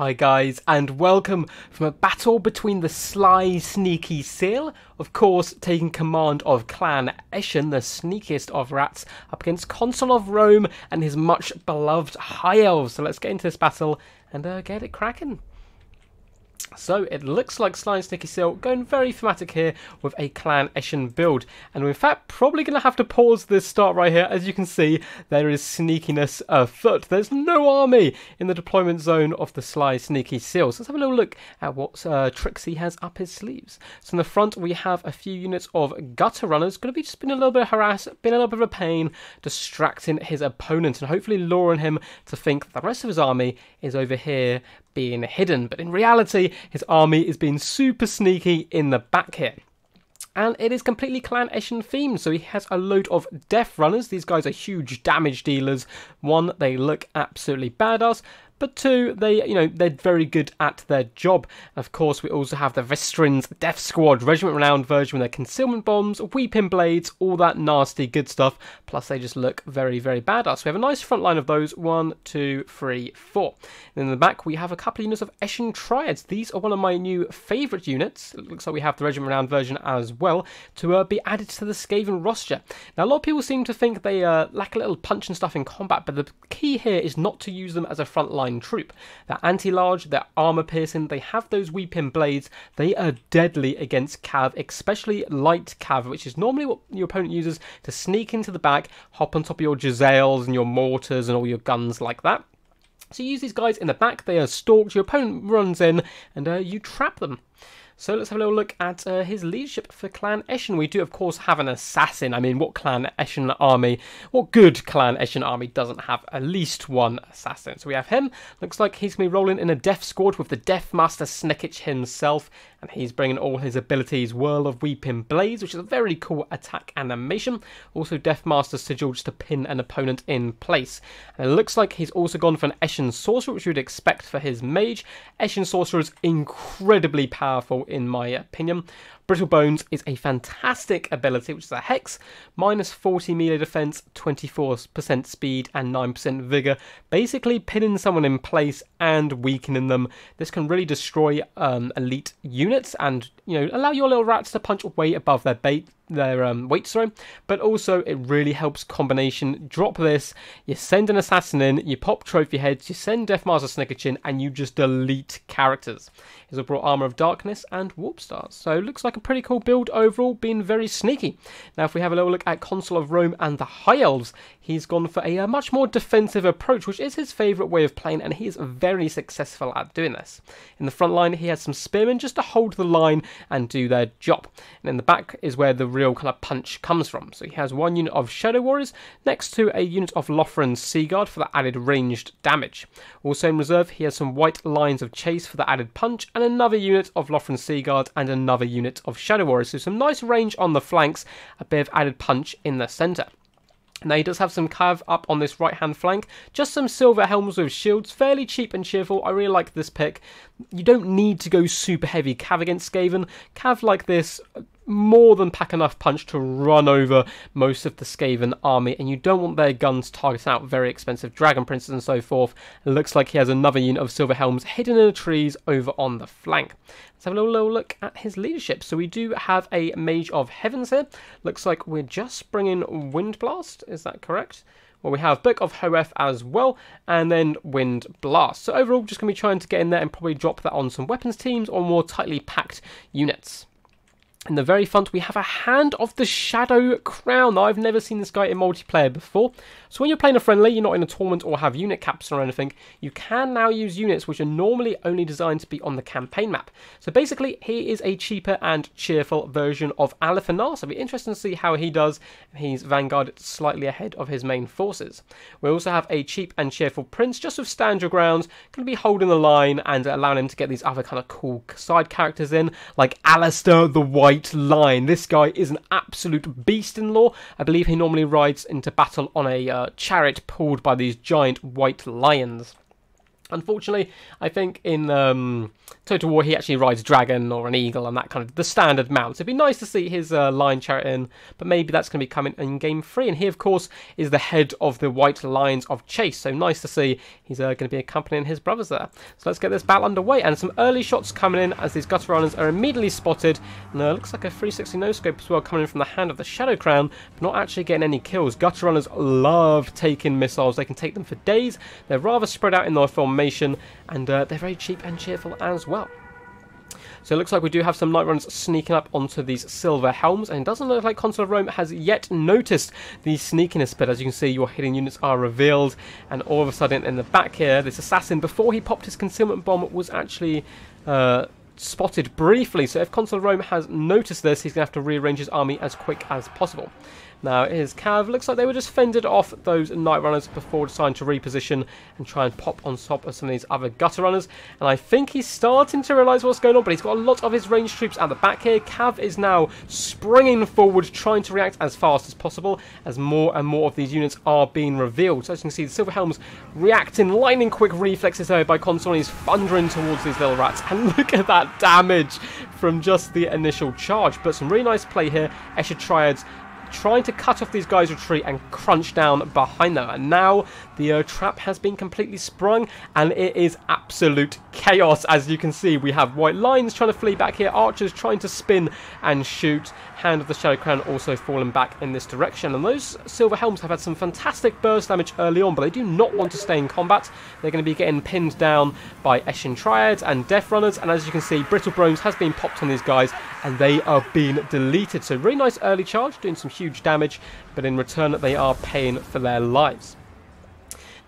Hi guys, and welcome from a battle between the Sly, Sneaky Seal, of course taking command of Clan Eshin, the sneakiest of rats, up against Consul of Rome and his much beloved High Elves. So let's get into this battle and get it cracking. So it looks like Sly and Sneaky Seal going very thematic here with a Clan Eshin build. And we're in fact probably going to have to pause this start right here. As you can see, there is sneakiness afoot. There's no army in the deployment zone of the Sly Sneaky Seal. So let's have a little look at what Trixie has up his sleeves. So in the front we have a few units of Gutter Runners. Going to be just been a little bit of harass, been a little bit of a pain, distracting his opponent and hopefully luring him to think the rest of his army is over here being hidden, but in reality his army is being super sneaky in the back here. And it is completely Clan Eshin themed, so he has a load of Death Runners. These guys are huge damage dealers. One, they look absolutely badass, but two, they're very good at their job. And of course, we also have the Vestrin's Death Squad, regiment-renowned version with their concealment bombs, weeping blades, all that nasty good stuff. Plus, they just look very, very badass. We have a nice front line of those. 1, 2, 3, 4. And in the back, we have a couple of units of Eshin Triads. These are one of my new favourite units. It looks like we have the regiment-renowned version as well, to be added to the Skaven roster. Now, a lot of people seem to think they lack a little punch and stuff in combat, but the key here is not to use them as a frontline troop. They're anti-large, they're armor-piercing, they have those weeping blades, they are deadly against cav, especially light cav, which is normally what your opponent uses to sneak into the back, hop on top of your Giselles and your mortars and all your guns like that. So you use these guys in the back, they are stalked, your opponent runs in, and you trap them. So let's have a little look at his leadership for Clan Eshin. We do, of course, have an assassin. I mean, what good Clan Eshin army doesn't have at least one assassin? So we have him. Looks like he's going to be rolling in a death squad with the Deathmaster Snikch himself. And he's bringing all his abilities. Whirl of Weeping Blaze, which is a very cool attack animation. Also, Deathmaster Sigil, just to pin an opponent in place. And it looks like he's also gone for an Eshin Sorcerer, which you'd expect for his mage. Eshin Sorcerer is incredibly powerful, in my opinion. Brittle Bones is a fantastic ability, which is a hex, minus 40 melee defense, 24% speed and 9% vigor, basically pinning someone in place and weakening them. This can really destroy elite units and, you know, allow your little rats to punch way above their weight, but also it really helps combination. Drop this, you send an assassin in, you pop Trophy Heads, you send Deathmaster Snikch in, and you just delete characters. He's brought Armor of Darkness and Warp Stars. So it looks like a pretty cool build overall, being very sneaky. Now if we have a little look at Consul of Rome and the High Elves, he's gone for a much more defensive approach, which is his favourite way of playing, and he is very successful at doing this. In the front line he has some Spearmen just to hold the line and do their job. And in the back is where the real kind of punch comes from. So he has one unit of Shadow Warriors next to a unit of Lothern Sea Guard for the added ranged damage. Also in reserve he has some White Lions of Chrace for the added punch, and another unit of Lothern Sea Guard and another unit of Shadow Warriors. So some nice range on the flanks, a bit of added punch in the centre. Now he does have some cav up on this right hand flank, just some Silver Helms with shields, fairly cheap and cheerful. I really like this pick. You don't need to go super heavy cav against Skaven. Cav like this more than pack enough punch to run over most of the Skaven army, and you don't want their guns targeting out very expensive dragon princes and so forth. It looks like he has another unit of Silver Helms hidden in the trees over on the flank. Let's have a little look at his leadership. So we do have a Mage of Heavens here. Looks like we're just bringing Wind Blast, is that correct? Well, we have Book of Hoeth as well, and then Wind Blast. So overall, just going to be trying to get in there and probably drop that on some weapons teams or more tightly packed units. In the very front, we have a Hand of the Shadow Crown. Now, I've never seen this guy in multiplayer before. So when you're playing a friendly, you're not in a tournament or have unit caps or anything, you can now use units which are normally only designed to be on the campaign map. So basically, he is a cheaper and cheerful version of Alith Anar. So it'll be interesting to see how he does. He's vanguarded slightly ahead of his main forces. We also have a cheap and cheerful Prince, just with Stand Your Grounds, going to be holding the line and allowing him to get these other kind of cool side characters in, like Alastar the White Lion. This guy is an absolute beast in lore. I believe he normally rides into battle on a chariot pulled by these giant white lions. Unfortunately, I think in Total War he actually rides dragon or an eagle and that kind of the standard mount. So it'd be nice to see his lion chariot in, but maybe that's going to be coming in game 3. And he, of course, is the head of the White Lions of Chrace. So nice to see he's going to be accompanying his brothers there. So let's get this battle underway. And some early shots coming in as these Gutter Runners are immediately spotted. And looks like a 360 no-scope as well coming in from the Hand of the Shadow Crown, but not actually getting any kills. Gutter Runners love taking missiles. They can take them for days. They're rather spread out in their form, and they're very cheap and cheerful as well. So it looks like we do have some Night Runners sneaking up onto these Silver Helms, and it doesn't look like Consul of Rome has yet noticed the sneakiness bit. As you can see, your hidden units are revealed, and all of a sudden in the back here, this assassin, before he popped his concealment bomb, was actually spotted briefly. So if Consul of Rome has noticed this, he's going to have to rearrange his army as quick as possible. Now, here's Cav. Looks like they were just fended off those Night Runners before deciding to reposition and try and pop on top of some of these other Gutter Runners. And I think he's starting to realise what's going on, but he's got a lot of his ranged troops at the back here. Cav is now springing forward, trying to react as fast as possible as more and more of these units are being revealed. So as you can see, the Silver Helms reacting, lightning quick reflexes there by Consul, and he's thundering towards these little rats. And look at that damage from just the initial charge. But some really nice play here. Ishka's Triads trying to cut off these guys' retreat and crunch down behind them. And now the trap has been completely sprung, and it is absolute chaos. As you can see, we have White Lions trying to flee back here, archers trying to spin and shoot, Hand of the Shadow Crown also falling back in this direction. And those Silver Helms have had some fantastic burst damage early on, but they do not want to stay in combat. They're going to be getting pinned down by Eshin Triads and Death Runners, and as you can see, Brittle Bones has been popped on these guys, and they are being deleted. So really nice early charge, doing some huge damage, but in return they are paying for their lives.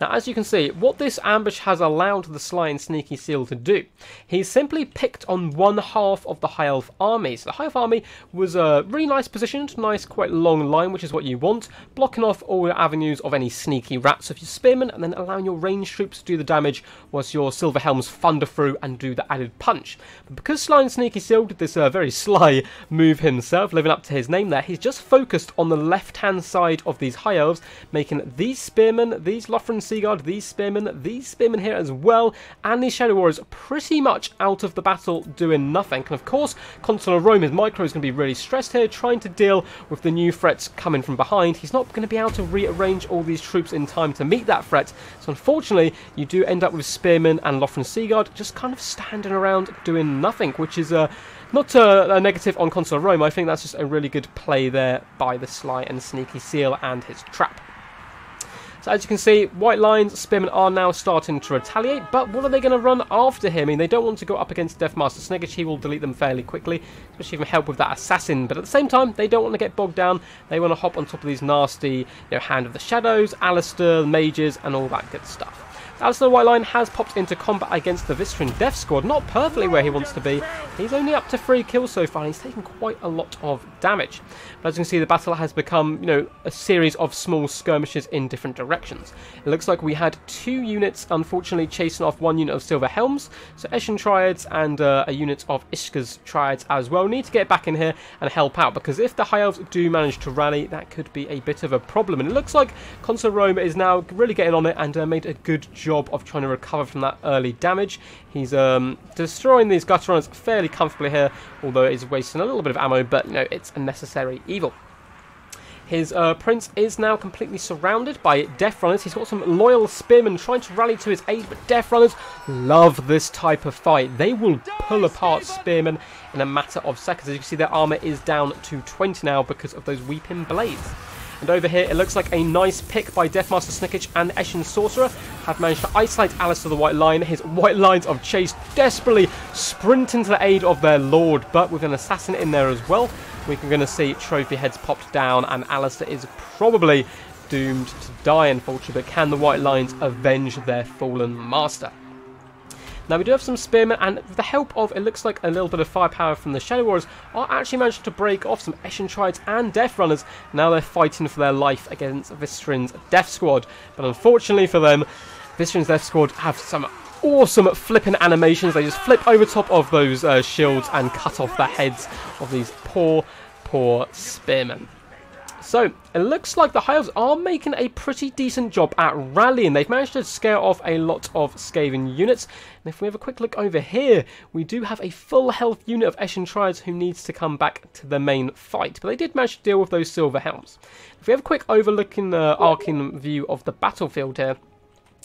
Now, as you can see, what this ambush has allowed the Sly and Sneaky Seal to do, he's simply picked on one half of the High Elf army. So the High Elf army was really nice positioned, nice, quite long line, which is what you want, blocking off all your avenues of any sneaky rats of your Spearmen, and then allowing your ranged troops to do the damage whilst your Silver Helms thunder through and do the added punch. But because Sly and Sneaky Seal did this very sly move himself, living up to his name there, he's just focused on the left-hand side of these High Elves, making these Spearmen, these Lothern Sea Guard, these Spearmen here as well, and these Shadow Warriors pretty much out of the battle doing nothing. And of course, Consul of Rome, his micro is going to be really stressed here, trying to deal with the new threats coming from behind. He's not going to be able to rearrange all these troops in time to meet that threat. So unfortunately, you do end up with Spearmen and Lothran Sea Guard just kind of standing around doing nothing, which is not a negative on Consul of Rome. I think that's just a really good play there by the Sly and Sneaky Seal and his trap. So as you can see, White Lions, Spearmen are now starting to retaliate, but what are they going to run after him? I mean, they don't want to go up against Deathmaster Snikch. He will delete them fairly quickly, especially if he can help with that assassin. But at the same time, they don't want to get bogged down. They want to hop on top of these nasty, Hand of the Shadows, Alastar, Mages, and all that good stuff. Alastar the White Lion has popped into combat against the Vestrin's Death Squad, not perfectly where he wants to be. He's only up to 3 kills so far, and he's taken quite a lot of damage. But as you can see, the battle has become, a series of small skirmishes in different directions. It looks like we had 2 units, unfortunately, chasing off one unit of Silver Helms, so Eshin Triads and a unit of Ishka's Triads as well. We need to get back in here and help out, because if the High Elves do manage to rally, that could be a bit of a problem. And it looks like Consul Rome is now really getting on it and made a good job of trying to recover from that early damage. He's destroying these Gutter Runners fairly comfortably here, although it is wasting a little bit of ammo, but it's a necessary evil. His prince is now completely surrounded by Death Runners. He's got some loyal Spearmen trying to rally to his aid, but Death Runners love this type of fight. They will pull apart Spearmen in a matter of seconds. As you can see, their armour is down to 20 now because of those Weeping Blades. And over here, it looks like a nice pick by Deathmaster Snikch and Eshin Sorcerer have managed to isolate Alastar the White Lion. His White Lions of Chrace desperately sprinting to the aid of their lord, but with an assassin in there as well. We're going to see Trophy Heads popped down, and Alastar is probably doomed to die, unfortunately. But can the White Lions avenge their fallen master? Now, we do have some Spearmen, and with the help of, it looks like, a little bit of firepower from the Shadow Warriors, are actually managed to break off some Eshin Triads and Death Runners. Now they're fighting for their life against Vestrin's Death Squad. But unfortunately for them, Vestrin's Death Squad have some awesome flipping animations. They just flip over top of those shields and cut off the heads of these poor, poor Spearmen. So, it looks like the High Elves are making a pretty decent job at rallying. They've managed to scare off a lot of Skaven units. And if we have a quick look over here, we do have a full health unit of Eshin Triads who needs to come back to the main fight. But they did manage to deal with those Silver Helms. If we have a quick overlooking arcing view of the battlefield here,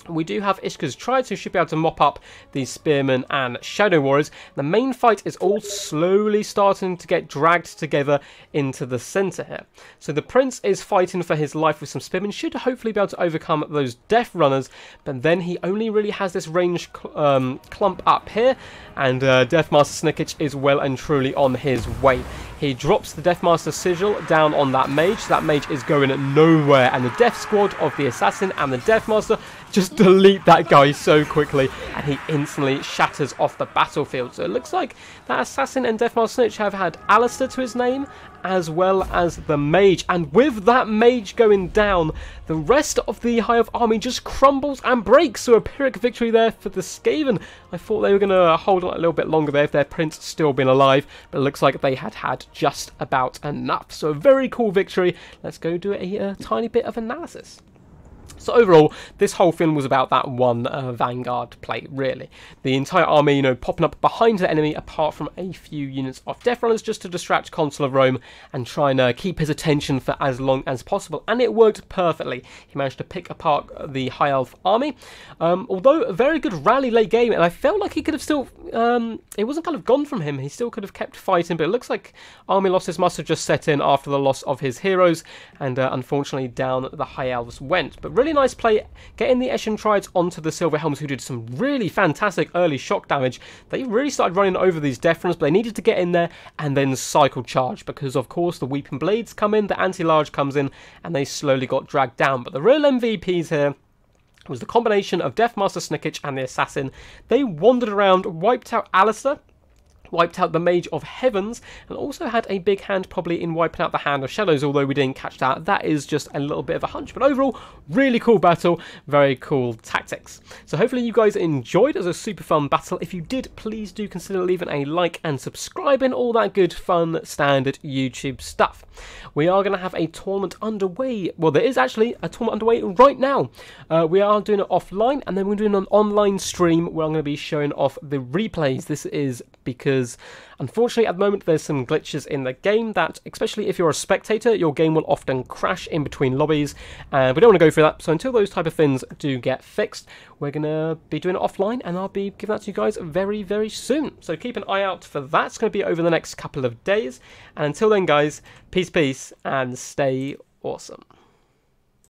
we do have Ishka's Triads who should be able to mop up the Spearmen and Shadow Warriors. The main fight is all slowly starting to get dragged together into the centre here. So the Prince is fighting for his life with some Spearmen, should hopefully be able to overcome those Death Runners, but then he only really has this range clump up here, and Deathmaster Snikch is well and truly on his way. He drops the Deathmaster Sigil down on that Mage. That Mage is going nowhere, and the Death Squad of the Assassin and the Deathmaster just delete that guy so quickly, and he instantly shatters off the battlefield. So it looks like that Assassin and Deathmaster Snikch have had Alastar to his name, as well as the Mage. And with that Mage going down, the rest of the High Elf army just crumbles and breaks. So a Pyrrhic victory there for the Skaven. I thought they were going to hold on a little bit longer there if their Prince still been alive, but it looks like they had just about enough. So a very cool victory. Let's go do a tiny bit of analysis. So overall, this whole film was about that one Vanguard play, really. The entire army, you know, popping up behind the enemy, apart from a few units of Death Runners, just to distract Consul of Rome and try and keep his attention for as long as possible. And it worked perfectly. He managed to pick apart the High Elf army. Although, a very good rally late game, and I felt like he could have still... it wasn't kind of gone from him. He still could have kept fighting, but it looks like army losses must have just set in after the loss of his heroes, and unfortunately down the High Elves went. But really nice play, getting the Eshin Triads onto the Silver Helms, who did some really fantastic early shock damage. They really started running over these Death Runners, but they needed to get in there and then cycle charge, because of course the Weeping Blades come in, the anti-large comes in, and they slowly got dragged down. But the real MVPs here was the combination of Deathmaster Snikch and the Assassin. They wandered around, wiped out Alastar, wiped out the Mage of Heavens, and also had a big hand probably in wiping out the Hand of Shadows, although we didn't catch that. That is just a little bit of a hunch, but overall, really cool battle, very cool tactics. So hopefully you guys enjoyed. It was a super fun battle. If you did, please do consider leaving a like and subscribing, all that good fun standard YouTube stuff. We are going to have a tournament underway. Well, there is actually a tournament underway right now. We are doing it offline, and then we're doing an online stream where I'm going to be showing off the replays. This is because unfortunately at the moment there's some glitches in the game that, especially if you're a spectator, your game will often crash in between lobbies, and we don't want to go through that. So until those type of things do get fixed, we're going to be doing it offline, and I'll be giving that to you guys very, very soon. So keep an eye out for that. It's going to be over the next couple of days. And until then, guys, peace, peace, and stay awesome.